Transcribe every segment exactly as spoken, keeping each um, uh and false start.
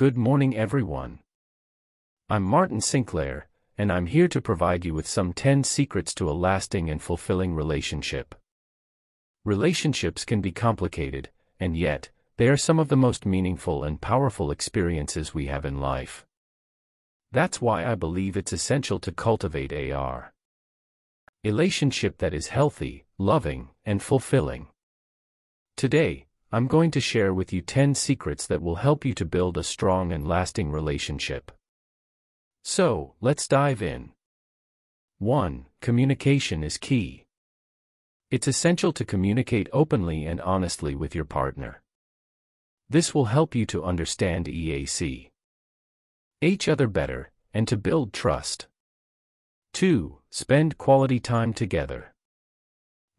Good morning, everyone. I'm Martin Sinclair, and I'm here to provide you with some ten secrets to a lasting and fulfilling relationship. Relationships can be complicated, and yet, they are some of the most meaningful and powerful experiences we have in life. That's why I believe it's essential to cultivate a relationship that is healthy, loving, and fulfilling. Today, I'm going to share with you ten secrets that will help you to build a strong and lasting relationship. So, let's dive in. one. Communication is key. It's essential to communicate openly and honestly with your partner. This will help you to understand each other better, and to build trust. two. Spend quality time together.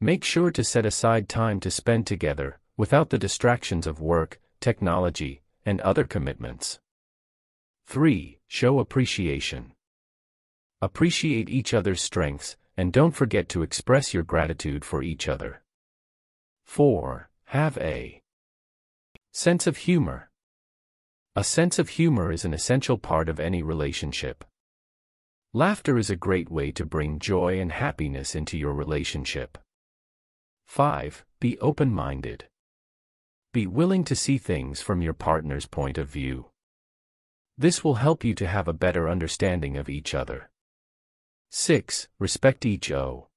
Make sure to set aside time to spend together, without the distractions of work, technology, and other commitments. three. Show appreciation. Appreciate each other's strengths, and don't forget to express your gratitude for each other. four. Have a sense of humor. A sense of humor is an essential part of any relationship. Laughter is a great way to bring joy and happiness into your relationship. five. Be open-minded. Be willing to see things from your partner's point of view. This will help you to have a better understanding of each other. six. Respect each other.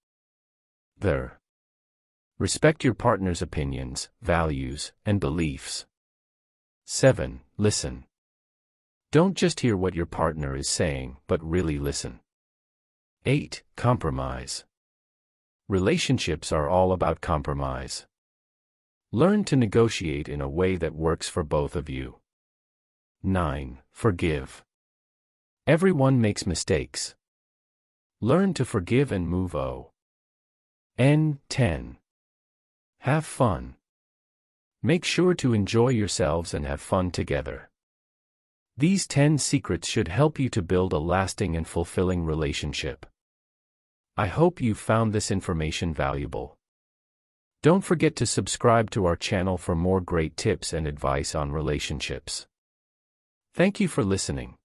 Respect your partner's opinions, values, and beliefs. seven. Listen. Don't just hear what your partner is saying, but really listen. eight. Compromise. Relationships are all about compromise. Learn to negotiate in a way that works for both of you. nine. Forgive. Everyone makes mistakes. Learn to forgive and move on. ten. Have fun. Make sure to enjoy yourselves and have fun together. These ten secrets should help you to build a lasting and fulfilling relationship. I hope you found this information valuable. Don't forget to subscribe to our channel for more great tips and advice on relationships. Thank you for listening.